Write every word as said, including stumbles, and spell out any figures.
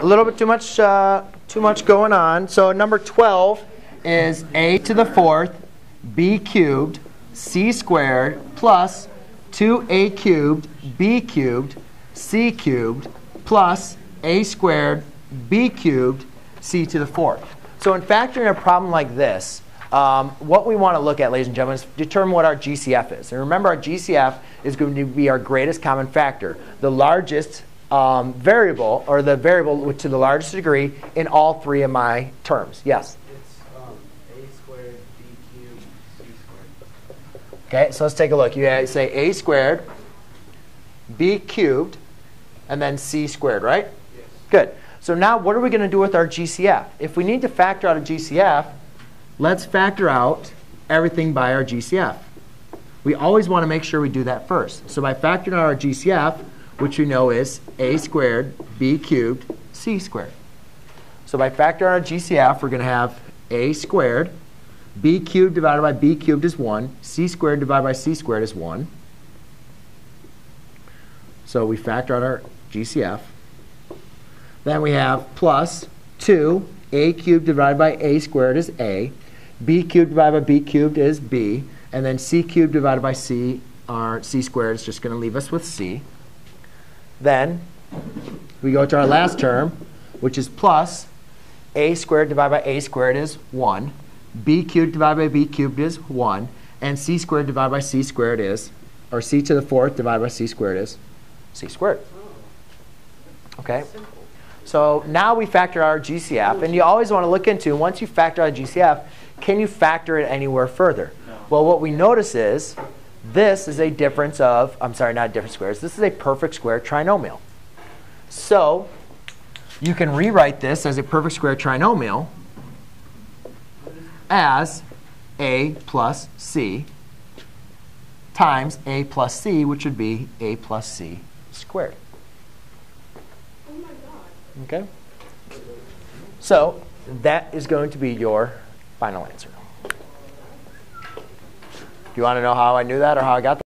a little bit too much, uh, too much going on. So number twelve is a to the fourth, b cubed, c squared, plus two a cubed, b cubed, c cubed, plus a squared, b cubed, c to the fourth. So in factoring a problem like this, um, what we want to look at, ladies and gentlemen, is determine what our G C F is. And remember, our G C F is going to be our greatest common factor, the largest um, variable, or the variable to the largest degree in all three of my terms. Yes? It's um, a squared, b cubed, c squared. OK, so let's take a look. You say a squared, b cubed, and then c squared, right? Yes. Good. So now what are we going to do with our G C F? If we need to factor out a G C F, let's factor out everything by our G C F. We always want to make sure we do that first. So by factoring out our G C F, which we know is a squared, b cubed, c squared. So by factoring out our G C F, we're going to have a squared, b cubed divided by b cubed is one, c squared divided by c squared is one. So we factor out our G C F. Then we have plus two, a cubed divided by a squared is a, b cubed divided by b cubed is b, and then c cubed divided by c, or c squared is just going to leave us with c. Then we go to our last term, which is plus a squared divided by a squared is one, b cubed divided by b cubed is one, and c squared divided by c squared is, or c to the fourth divided by c squared is c squared. OK? So now we factor out our G C F. And you always want to look into, once you factor out a G C F, can you factor it anywhere further? No. Well, what we notice is this is a difference of, I'm sorry, not a difference squares. This is a perfect square trinomial. So you can rewrite this as a perfect square trinomial as a plus c times a plus c, which would be a plus c squared. Okay? So that is going to be your final answer. Do you want to know how I knew that or how I got that?